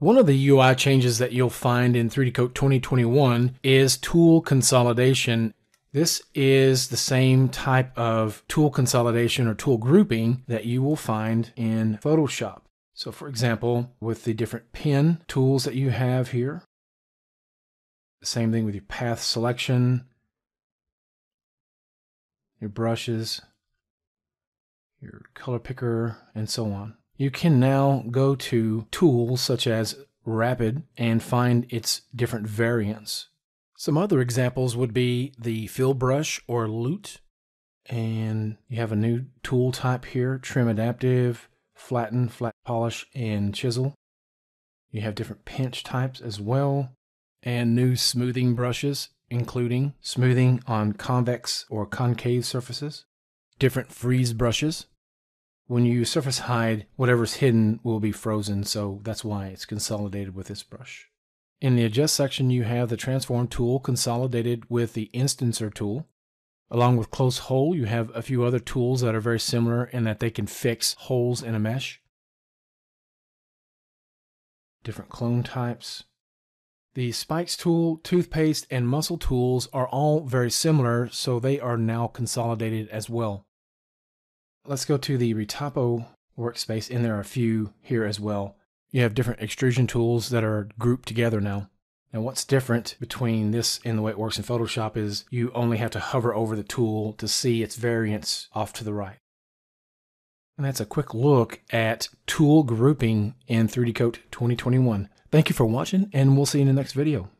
One of the UI changes that you'll find in 3D Coat 2021 is tool consolidation. This is the same type of tool consolidation or tool grouping that you will find in Photoshop. So for example, with the different pen tools that you have here, the same thing with your path selection, your brushes, your color picker, and so on. You can now go to tools such as Rapid and find its different variants. Some other examples would be the fill brush or Lut, and you have a new tool type here, Trim Adaptive, Flatten, Flat Polish, and Chisel. You have different pinch types as well, and new smoothing brushes, including smoothing on convex or concave surfaces, different freeze brushes. When you surface hide, whatever's hidden will be frozen, so that's why it's consolidated with this brush. In the Adjust section, you have the Transform tool consolidated with the Instancer tool. Along with Close Hole, you have a few other tools that are very similar in that they can fix holes in a mesh. Different clone types. The Spikes tool, Toothpaste, and Muscle tools are all very similar, so they are now consolidated as well. Let's go to the Retopo workspace, and there are a few here as well. You have different extrusion tools that are grouped together now. Now what's different between this and the way it works in Photoshop is you only have to hover over the tool to see its variants off to the right. And that's a quick look at tool grouping in 3D Coat 2021. Thank you for watching, and we'll see you in the next video.